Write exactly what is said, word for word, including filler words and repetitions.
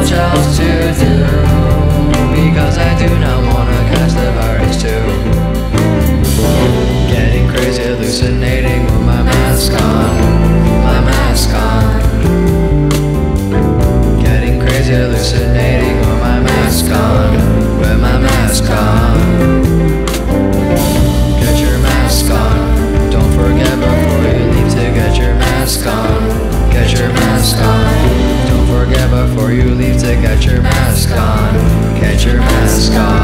much else to do, because I do not wanna catch the virus too. Getting crazy, hallucinating with my mask on, my mask on. Getting crazy, hallucinating with my mask on, with my mask on. Get your mask on, don't forget before you leave to get your mask on, get your mask on. Before you leave to get your mask on, get your mask on.